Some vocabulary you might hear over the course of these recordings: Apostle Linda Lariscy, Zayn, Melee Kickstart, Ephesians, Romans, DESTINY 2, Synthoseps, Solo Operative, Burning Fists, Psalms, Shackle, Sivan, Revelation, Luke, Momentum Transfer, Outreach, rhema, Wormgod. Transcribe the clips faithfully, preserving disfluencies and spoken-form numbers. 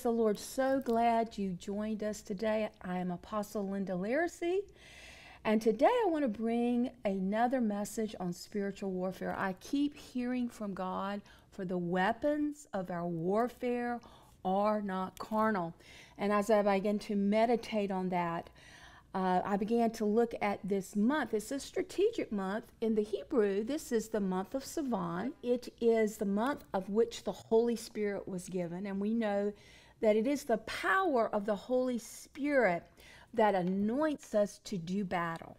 Praise the Lord. So glad you joined us today. I am Apostle Linda Lariscy, and today I want to bring another message on spiritual warfare. I keep hearing from God, for the weapons of our warfare are not carnal. And as I began to meditate on that, uh, I began to look at this month. It's a strategic month. In the Hebrew, this is the month of Sivan. It is the month of which the Holy Spirit was given. And we know that it is the power of the Holy Spirit that anoints us to do battle.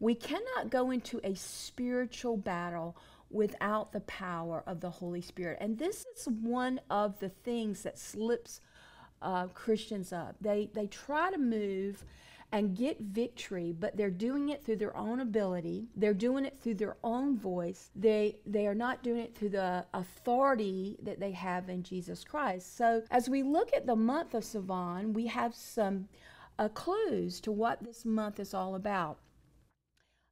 We cannot go into a spiritual battle without the power of the Holy Spirit. And this is one of the things that slips uh, Christians up. They, they try to move and get victory, but they're doing it through their own ability. They're doing it through their own voice. They, they are not doing it through the authority that they have in Jesus Christ. So as we look at the month of Sivan, we have some uh, clues to what this month is all about.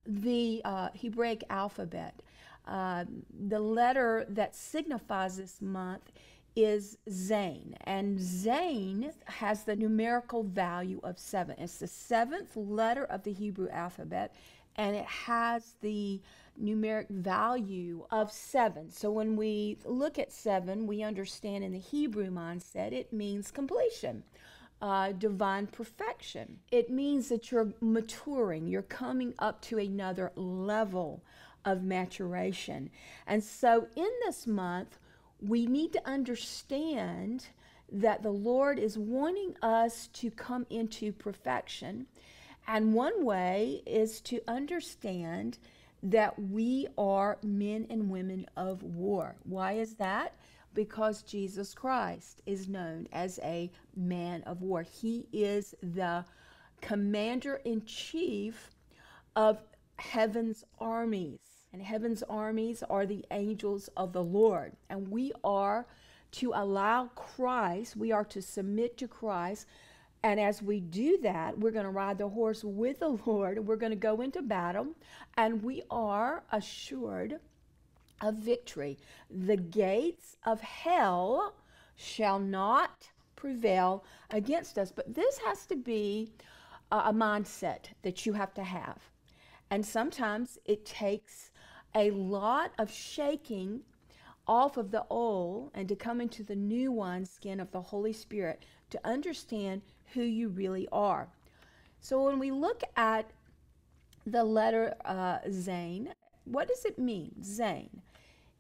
The uh, Hebraic alphabet. Uh, the letter that signifies this month is Zayn, and Zayn has the numerical value of seven. It's the seventh letter of the Hebrew alphabet, and it has the numeric value of seven. So when we look at seven, we understand in the Hebrew mindset it means completion, uh, divine perfection. It means that you're maturing, you're coming up to another level of maturation. And so in this month, we need to understand that the Lord is wanting us to come into perfection. And one way is to understand that we are men and women of war. Why is that? Because Jesus Christ is known as a man of war. He is the commander-in-chief of heaven's armies. And heaven's armies are the angels of the Lord. And we are to allow Christ, we are to submit to Christ. And as we do that, we're going to ride the horse with the Lord. We're going to go into battle, and we are assured of victory. The gates of hell shall not prevail against us. But this has to be a mindset that you have to have. And sometimes it takes a lot of shaking off of the old and to come into the new wineskin of the Holy Spirit to understand who you really are. So when we look at the letter uh, Zayn, what does it mean, Zayn?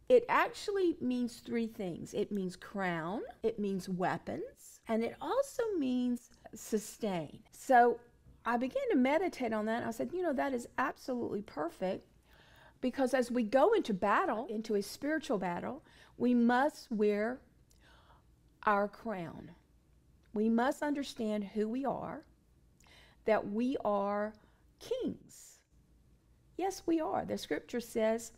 It actually means three things. It means crown, it means weapons, and it also means sustain. So I began to meditate on that. I said, you know, that is absolutely perfect. Because as we go into battle, into a spiritual battle, we must wear our crown. We must understand who we are, that we are kings. Yes, we are. The scripture says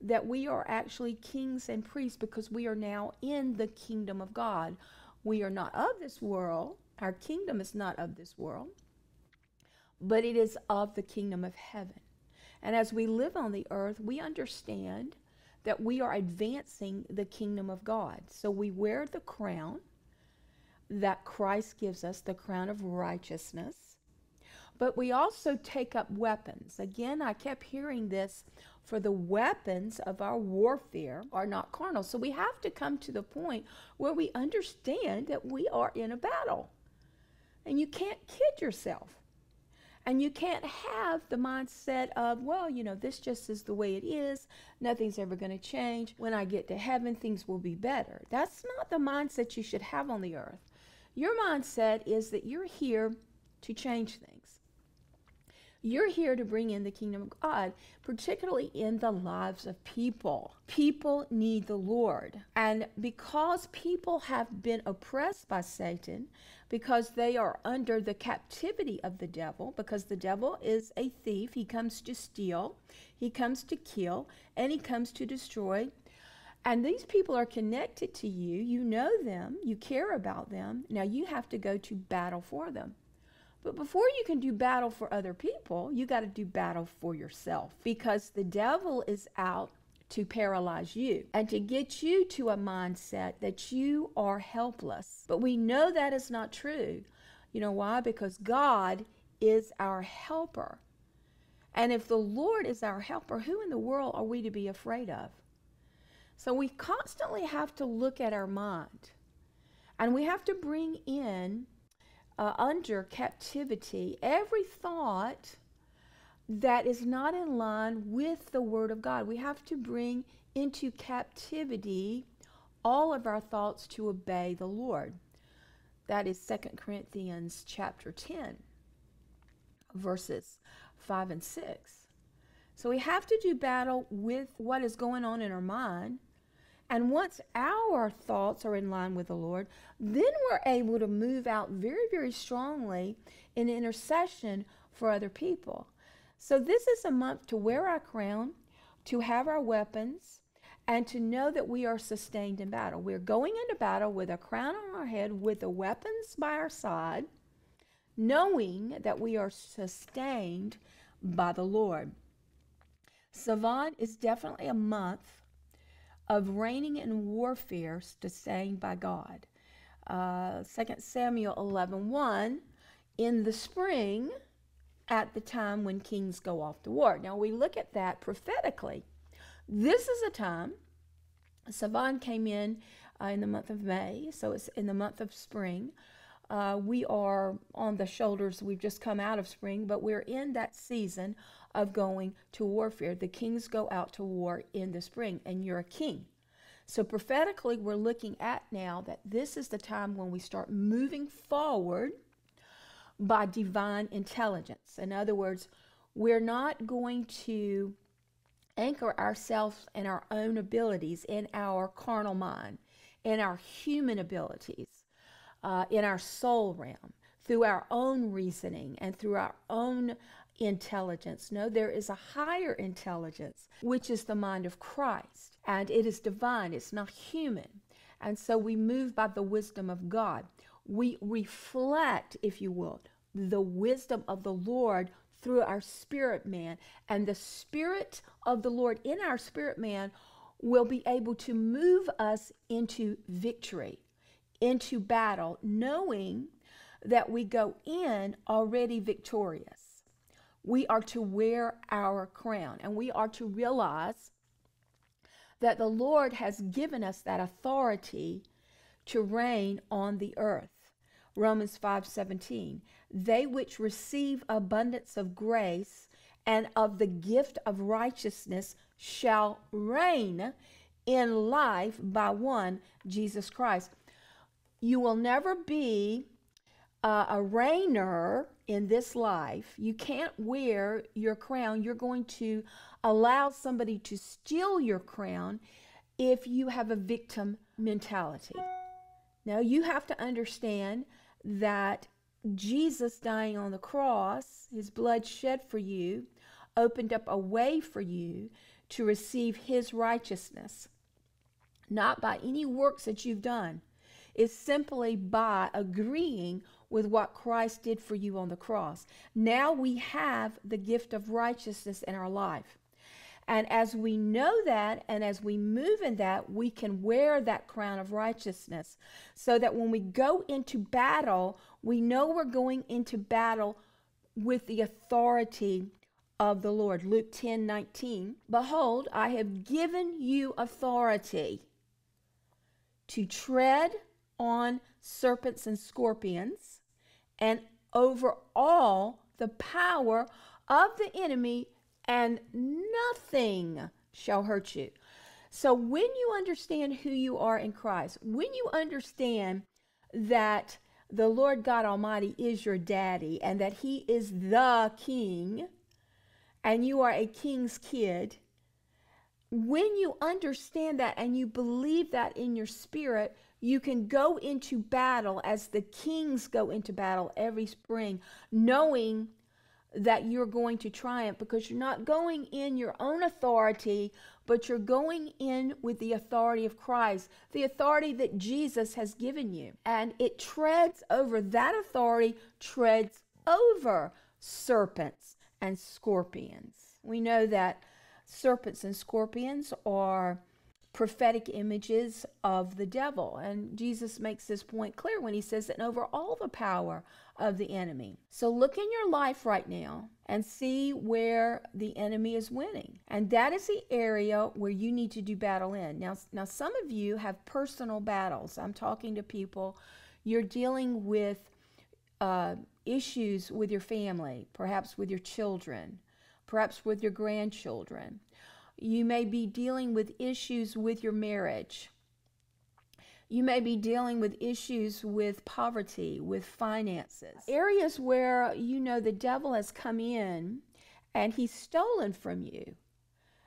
that we are actually kings and priests because we are now in the kingdom of God. We are not of this world. Our kingdom is not of this world, but it is of the kingdom of heaven. And as we live on the earth, we understand that we are advancing the kingdom of God. So we wear the crown that Christ gives us, the crown of righteousness. But we also take up weapons. Again, I kept hearing this, for the weapons of our warfare are not carnal. So we have to come to the point where we understand that we are in a battle. And you can't kid yourself. And you can't have the mindset of, well, you know, this just is the way it is. Nothing's ever going to change. When I get to heaven, things will be better. That's not the mindset you should have on the earth. Your mindset is that you're here to change things. You're here to bring in the kingdom of God, particularly in the lives of people. People need the Lord. And because people have been oppressed by Satan, because they are under the captivity of the devil, because the devil is a thief, he comes to steal, he comes to kill, and he comes to destroy. And these people are connected to you. You know them. You care about them. Now you have to go to battle for them. But before you can do battle for other people, you got to do battle for yourself, because the devil is out to paralyze you and to get you to a mindset that you are helpless. But we know that is not true. You know why? Because God is our helper. And if the Lord is our helper, who in the world are we to be afraid of? So we constantly have to look at our mind. And we have to bring in uh, under captivity every thought that is not in line with the Word of God. We have to bring into captivity all of our thoughts to obey the Lord. That is Second Corinthians chapter ten, verses five and six. So we have to do battle with what is going on in our mind. And once our thoughts are in line with the Lord, then we're able to move out very, very strongly in intercession for other people. So this is a month to wear our crown, to have our weapons, and to know that we are sustained in battle. We're going into battle with a crown on our head, with the weapons by our side, knowing that we are sustained by the Lord. Sivan is definitely a month of reigning in warfare, sustained by God. Uh, Second Samuel eleven one, in the spring, at the time when kings go off to war. Now we look at that prophetically. This is a time, Sivan came in uh, in the month of May, so it's in the month of spring. Uh, we are on the shoulders, we've just come out of spring, but we're in that season of going to warfare. The kings go out to war in the spring, and you're a king. So prophetically, we're looking at now that this is the time when we start moving forward by divine intelligence. In other words, we're not going to anchor ourselves in our own abilities, in our carnal mind, in our human abilities, uh, in our soul realm, through our own reasoning and through our own intelligence. No, there is a higher intelligence, which is the mind of Christ, and it is divine, it's not human. And so we move by the wisdom of God. We reflect, if you will, the wisdom of the Lord through our spirit man. And the spirit of the Lord in our spirit man will be able to move us into victory, into battle, knowing that we go in already victorious. We are to wear our crown, and we are to realize that the Lord has given us that authority to reign on the earth. Romans five seventeen, they which receive abundance of grace and of the gift of righteousness shall reign in life by one, Jesus Christ. You will never be uh, a reigner in this life. You can't wear your crown. You're going to allow somebody to steal your crown if you have a victim mentality. Now, you have to understand that Jesus dying on the cross, his blood shed for you, opened up a way for you to receive his righteousness. Not by any works that you've done. It's simply by agreeing with what Christ did for you on the cross. Now we have the gift of righteousness in our life. And as we know that, and as we move in that, we can wear that crown of righteousness so that when we go into battle, we know we're going into battle with the authority of the Lord. Luke ten nineteen, behold, I have given you authority to tread on serpents and scorpions and over all the power of the enemy, and nothing shall hurt you. So when you understand who you are in Christ, when you understand that the Lord God Almighty is your daddy and that he is the king and you are a king's kid, when you understand that and you believe that in your spirit, you can go into battle as the kings go into battle every spring, knowing that you're going to triumph, because you're not going in your own authority, but you're going in with the authority of Christ, the authority that Jesus has given you. And it treads over, that authority treads over serpents and scorpions. We know that serpents and scorpions are prophetic images of the devil. And Jesus makes this point clear when he says that over all the power of the enemy. So look in your life right now and see where the enemy is winning. And that is the area where you need to do battle in. Now, now some of you have personal battles. I'm talking to people. You're dealing with uh, issues with your family, perhaps with your children, perhaps with your grandchildren. You may be dealing with issues with your marriage. You may be dealing with issues with poverty, with finances. Areas where you know the devil has come in and he's stolen from you.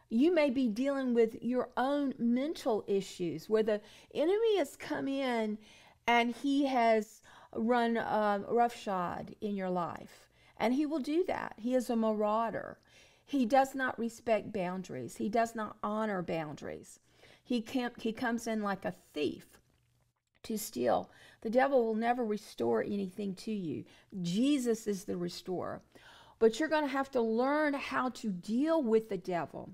You may be dealing with your own mental issues where the enemy has come in and he has run um, roughshod in your life. And he will do that. He is a marauder. He does not respect boundaries. He does not honor boundaries. He can't, he comes in like a thief to steal. The devil will never restore anything to you. Jesus is the restorer. But you're going to have to learn how to deal with the devil.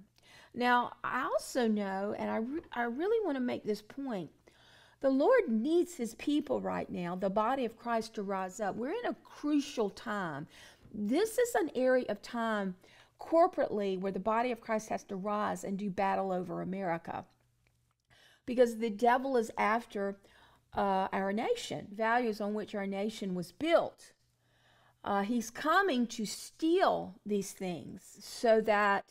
Now, I also know, and I, re I really want to make this point, the Lord needs his people right now, the body of Christ, to rise up. We're in a crucial time. This is an area of time corporately where the body of Christ has to rise and do battle over America, because the devil is after uh, our nation, values on which our nation was built. Uh, he's coming to steal these things so that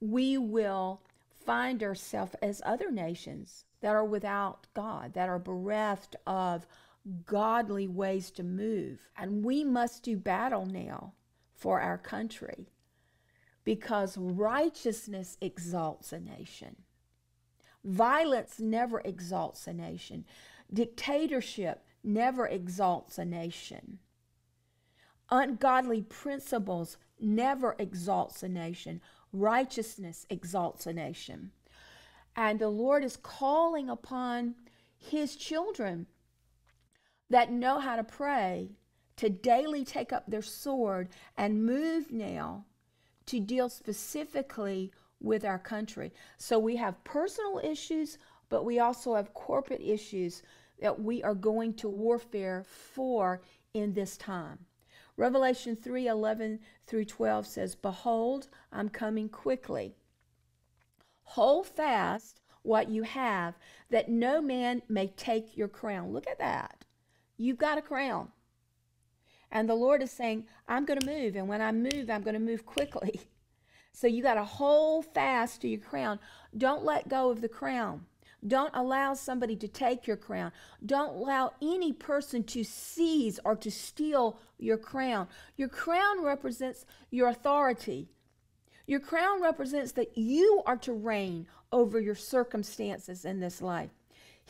we will find ourselves as other nations that are without God, that are bereft of godly ways to move. And we must do battle now for our country, because righteousness exalts a nation. Violence never exalts a nation. Dictatorship never exalts a nation. Ungodly principles never exalts a nation. Righteousness exalts a nation. And the Lord is calling upon his children that know how to pray to daily take up their sword and move now to deal specifically with our country. So we have personal issues, but we also have corporate issues that we are going to warfare for in this time. Revelation three, eleven through twelve says, "Behold, I'm coming quickly. Hold fast what you have, that no man may take your crown." Look at that. You've got a crown. And the Lord is saying, I'm going to move. And when I move, I'm going to move quickly. So you got to hold fast to your crown. Don't let go of the crown. Don't allow somebody to take your crown. Don't allow any person to seize or to steal your crown. Your crown represents your authority. Your crown represents that you are to reign over your circumstances in this life.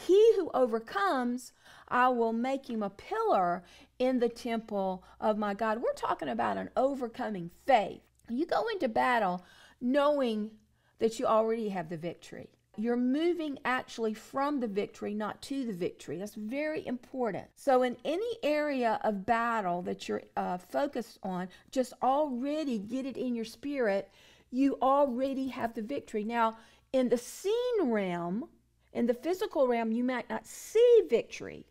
He who overcomes, I will make him a pillar in the temple of my God. We're talking about an overcoming faith. You go into battle knowing that you already have the victory. You're moving actually from the victory, not to the victory. That's very important. So in any area of battle that you're uh, focused on, just already get it in your spirit. You already have the victory. Now, in the seen realm, in the physical realm, you might not see victory,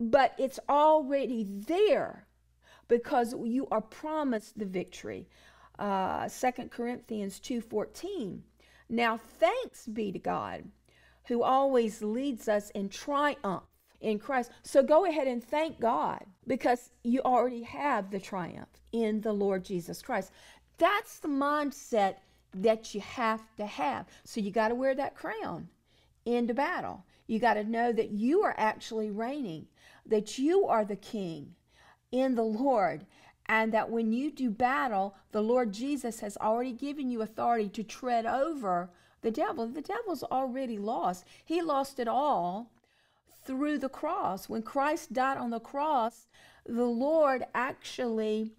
but it's already there because you are promised the victory. Uh, Second Corinthians two fourteen. "Now thanks be to God, who always leads us in triumph in Christ." So go ahead and thank God, because you already have the triumph in the Lord Jesus Christ. That's the mindset that you have to have. So you got to wear that crown into battle. You got to know that you are actually reigning, that you are the king in the Lord, and that when you do battle, the Lord Jesus has already given you authority to tread over the devil. The devil's already lost. He lost it all through the cross. When Christ died on the cross, the Lord actually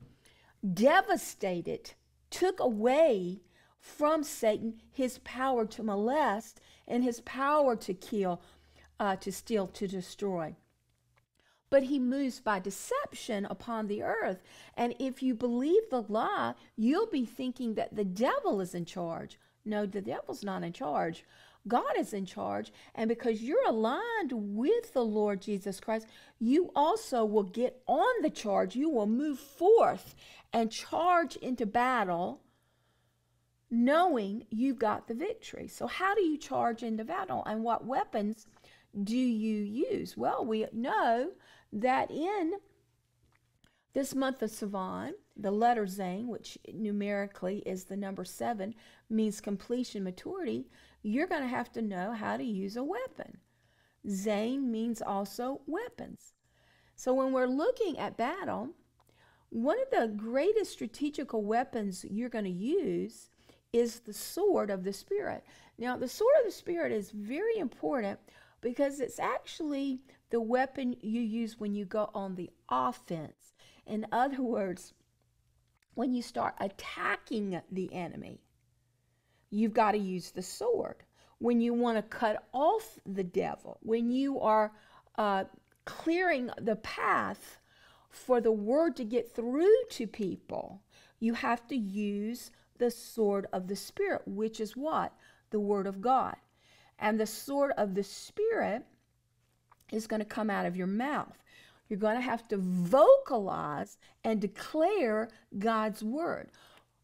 devastated, took away from Satan his power to molest and his power to kill, uh, to steal, to destroy. but he moves by deception upon the earth. And if you believe the lie, you'll be thinking that the devil is in charge. No, the devil's not in charge. God is in charge, and because you're aligned with the Lord Jesus Christ, you also will get on the charge. You will move forth and charge into battle, knowing you've got the victory. So how do you charge into battle, and what weapons do you use? Well, we know that in this month of Sivan, the letter Zayn, which numerically is the number seven, means completion, maturity. You're going to have to know how to use a weapon. Zayn means also weapons. So when we're looking at battle, one of the greatest strategical weapons you're going to use is the sword of the Spirit. Now, the sword of the Spirit is very important because it's actually the weapon you use when you go on the offense. In other words, when you start attacking the enemy, you've got to use the sword. When you want to cut off the devil, when you are uh, clearing the path for the word to get through to people, you have to use the sword of the Spirit, which is what? The Word of God. And the sword of the Spirit is going to come out of your mouth. You're going to have to vocalize and declare God's word.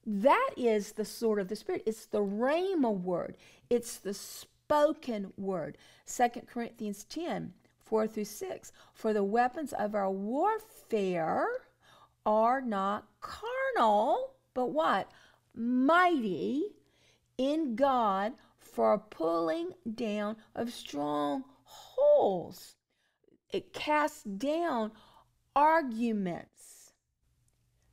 That is the sword of the Spirit. It's the rhema word. It's the spoken word. Second Corinthians ten, four through six. For the weapons of our warfare are not carnal, but what? Mighty in God for pulling down of strongholds. It casts down arguments,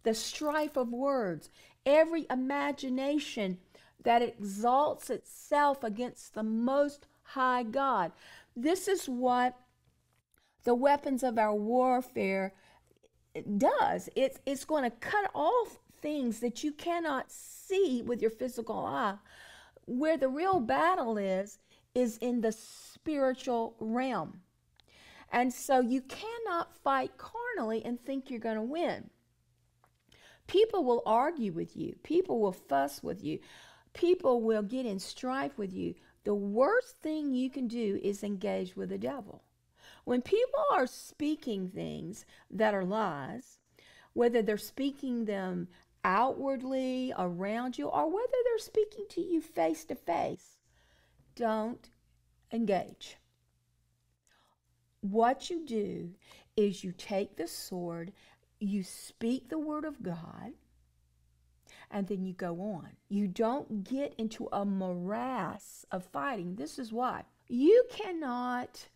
the strife of words, every imagination that exalts itself against the Most High God. This is what the weapons of our warfare does. It's, it's going to cut off things that you cannot see with your physical eye. Where the real battle is, is in the spiritual realm. And so you cannot fight carnally and think you're going to win. People will argue with you. People will fuss with you. People will get in strife with you. The worst thing you can do is engage with the devil. When people are speaking things that are lies, whether they're speaking them outwardly around you or whether they're speaking to you face to face, don't engage. What you do is you take the sword, you speak the word of God, and then you go on. You don't get into a morass of fighting. This is why. You cannot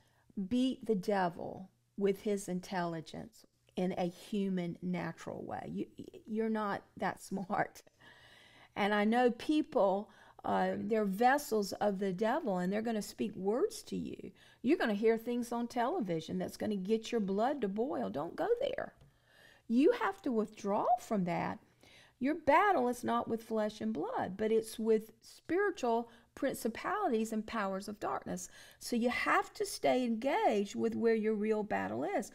beat the devil with his intelligence in a human, natural way. You, you're not that smart. And I know people, Uh, they're vessels of the devil, and they're going to speak words to you. You're going to hear things on television that's going to get your blood to boil. Don't go there. You have to withdraw from that. Your battle is not with flesh and blood, but it's with spiritual principalities and powers of darkness. So you have to stay engaged with where your real battle is.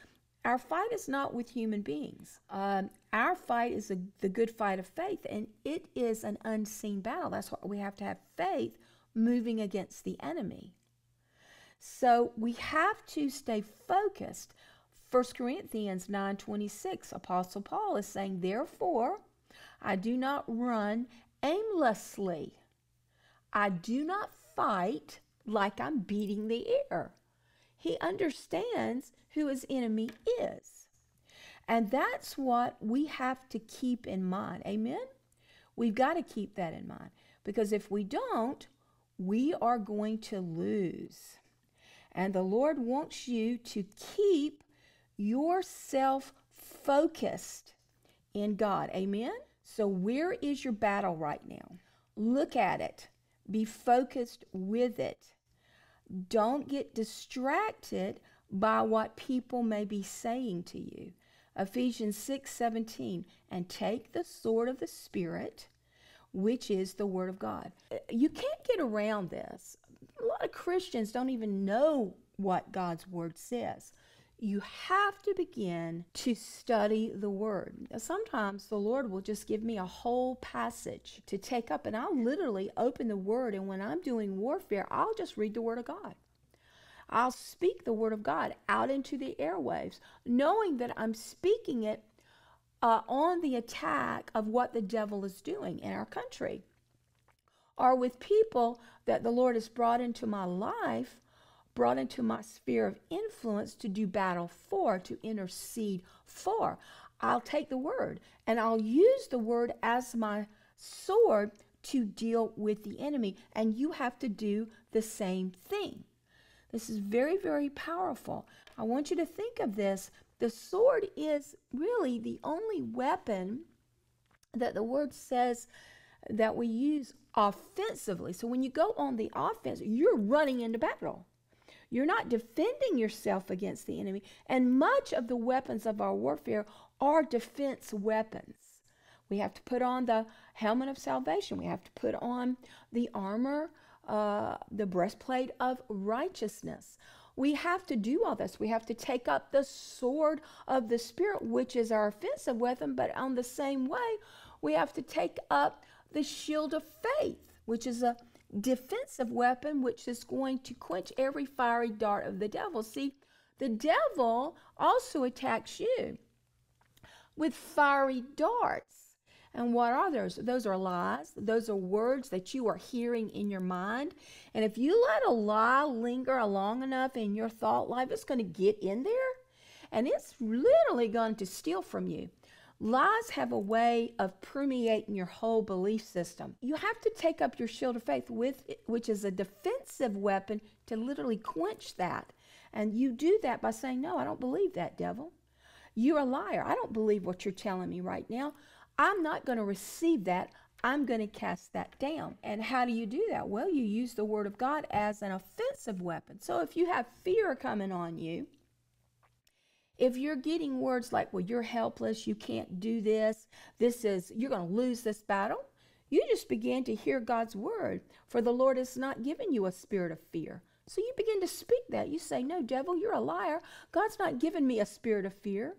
Our fight is not with human beings. Um, our fight is a, the good fight of faith, and it is an unseen battle. That's why we have to have faith moving against the enemy. So we have to stay focused. First Corinthians nine twenty-six, Apostle Paul is saying, therefore, I do not run aimlessly. I do not fight like I'm beating the air. He understands who his enemy is. And that's what we have to keep in mind. Amen? We've got to keep that in mind. Because if we don't, we are going to lose. And the Lord wants you to keep yourself focused in God. Amen? So where is your battle right now? Look at it. Be focused with it. Don't get distracted by what people may be saying to you. Ephesians six seventeen, and take the sword of the Spirit, which is the Word of God. You can't get around this. A lot of Christians don't even know what God's Word says. you have to begin to study the Word. Sometimes the Lord will just give me a whole passage to take up, and I'll literally open the Word, and when I'm doing warfare, I'll just read the Word of God. I'll speak the Word of God out into the airwaves, knowing that I'm speaking it uh, on the attack of what the devil is doing in our country, or with people that the Lord has brought into my life, brought into my sphere of influence to do battle for, to intercede for. I'll take the Word, and I'll use the Word as my sword to deal with the enemy, and you have to do the same thing. This is very, very powerful. I want you to think of this. The sword is really the only weapon that the Word says that we use offensively. So when you go on the offense, you're running into battle. You're not defending yourself against the enemy. And much of the weapons of our warfare are defense weapons. We have to put on the helmet of salvation. We have to put on the armor, uh, the breastplate of righteousness. We have to do all this. We have to take up the sword of the Spirit, which is our offensive weapon. But on the same way, we have to take up the shield of faith, which is a defensive weapon, which is going to quench every fiery dart of the devil. See, the devil also attacks you with fiery darts. And what are those? Those are lies. Those are words that you are hearing in your mind. And if you let a lie linger long enough in your thought life, it's going to get in there, and it's literally going to steal from you. Lies have a way of permeating your whole belief system. You have to take up your shield of faith, with it, which is a defensive weapon, to literally quench that. And you do that by saying, no, I don't believe that, devil. You're a liar. I don't believe what you're telling me right now. I'm not going to receive that. I'm going to cast that down. And how do you do that? Well, you use the Word of God as an offensive weapon. So if you have fear coming on you, if you're getting words like, well, you're helpless, you can't do this, this is, you're going to lose this battle, you just begin to hear God's Word. For the Lord has not given you a spirit of fear. So you begin to speak that. You say, no, devil, you're a liar. God's not given me a spirit of fear.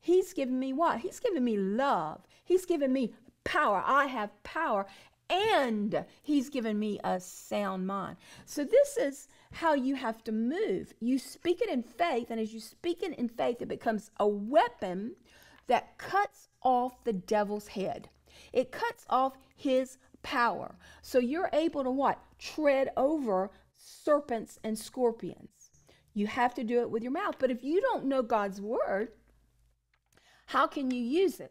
He's given me what? He's given me love. He's given me power. I have power. And He's given me a sound mind. So this is how you have to move. You speak it in faith, and as you speak it in faith, it becomes a weapon that cuts off the devil's head. It cuts off his power. So you're able to what? Tread over serpents and scorpions. You have to do it with your mouth. But if you don't know God's Word, how can you use it?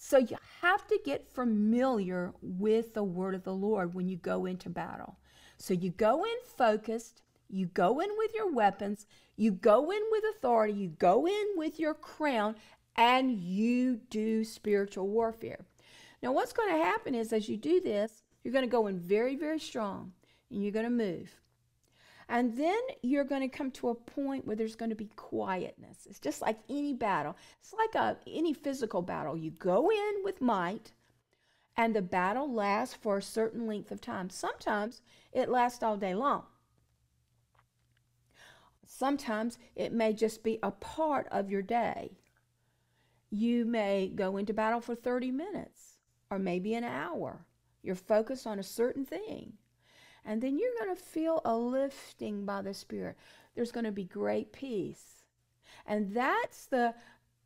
So you have to get familiar with the Word of the Lord when you go into battle. So you go in focused, you go in with your weapons, you go in with authority, you go in with your crown, and you do spiritual warfare. Now what's going to happen is, as you do this, you're going to go in very, very strong, and you're going to move. And then you're going to come to a point where there's going to be quietness. It's just like any battle. It's like a, any physical battle. You go in with might, and the battle lasts for a certain length of time. Sometimes it lasts all day long. Sometimes it may just be a part of your day. You may go into battle for thirty minutes or maybe an hour. You're focused on a certain thing. And then you're going to feel a lifting by the Spirit. There's going to be great peace. And that's the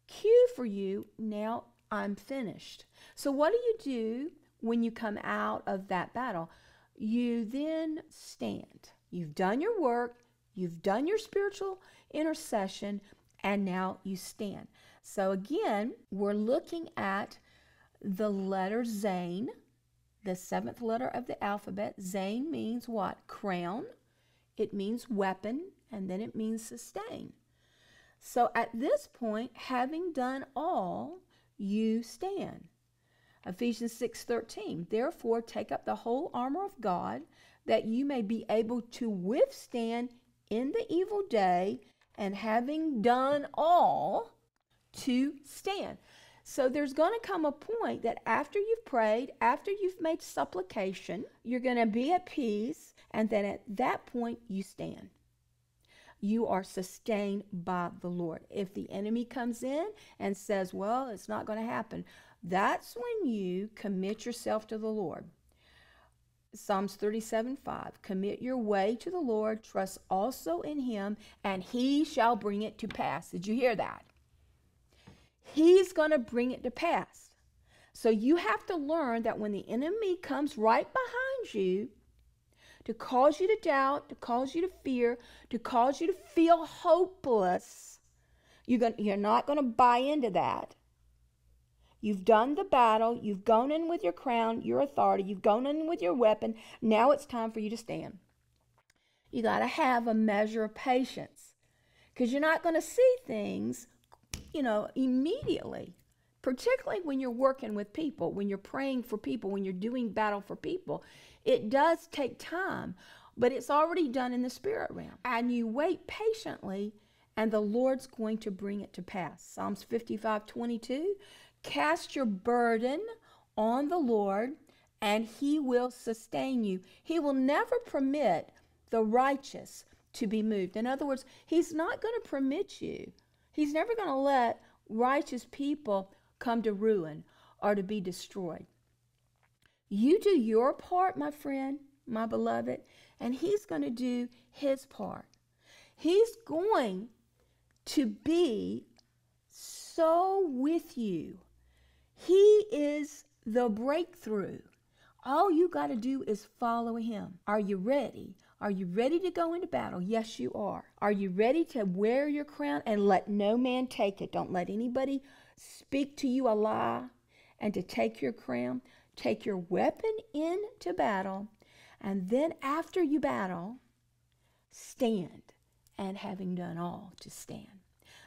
cue for you. Now I'm finished. So what do you do when you come out of that battle? You then stand. You've done your work. You've done your spiritual intercession. And now you stand. So again, we're looking at the letter Zayn. The seventh letter of the alphabet. Zayn means what? Crown. It means weapon, and then it means sustain. So at this point, having done all, you stand. Ephesians six thirteen, therefore take up the whole armor of God, that you may be able to withstand in the evil day, and having done all, to stand. So there's going to come a point that after you've prayed, after you've made supplication, you're going to be at peace, and then at that point you stand. you are sustained by the Lord. If the enemy comes in and says, well, it's not going to happen, that's when you commit yourself to the Lord. Psalms thirty-seven five, commit your way to the Lord, trust also in him, and he shall bring it to pass. Did you hear that? He's going to bring it to pass. So you have to learn that when the enemy comes right behind you to cause you to doubt, to cause you to fear, to cause you to feel hopeless, you're, gonna, you're not going to buy into that. You've done the battle. You've gone in with your crown, your authority. You've gone in with your weapon. Now it's time for you to stand. You got to have a measure of patience, because you're not going to see things, you know, immediately, particularly when you're working with people, when you're praying for people, when you're doing battle for people. It does take time, but it's already done in the spirit realm. And you wait patiently, and the Lord's going to bring it to pass. Psalms fifty-five twenty-two, cast your burden on the Lord, and he will sustain you. He will never permit the righteous to be moved. In other words, he's not going to permit you. He's never going to let righteous people come to ruin or to be destroyed. You do your part, my friend, my beloved, and he's going to do his part. He's going to be so with you. He is the breakthrough. All you got to do is follow him. Are you ready? Are you ready to go into battle? Yes, you are. Are you ready to wear your crown and let no man take it? Don't let anybody speak to you a lie, and to take your crown, take your weapon into battle, and then after you battle, stand, and having done all, to stand.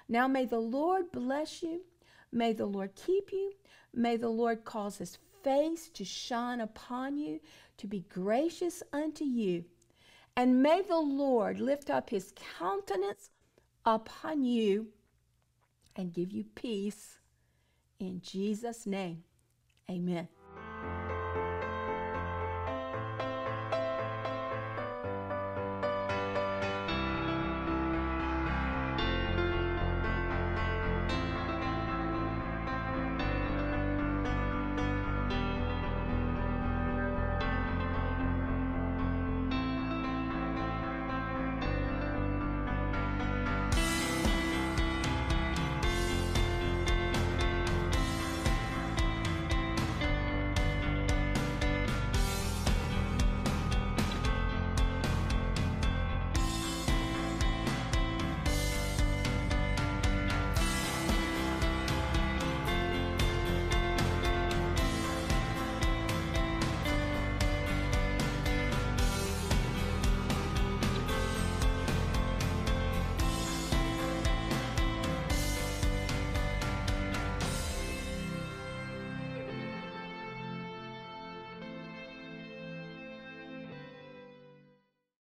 Now may the Lord bless you. May the Lord keep you. May the Lord cause his face to shine upon you, to be gracious unto you. And may the Lord lift up his countenance upon you and give you peace. In Jesus' name, amen.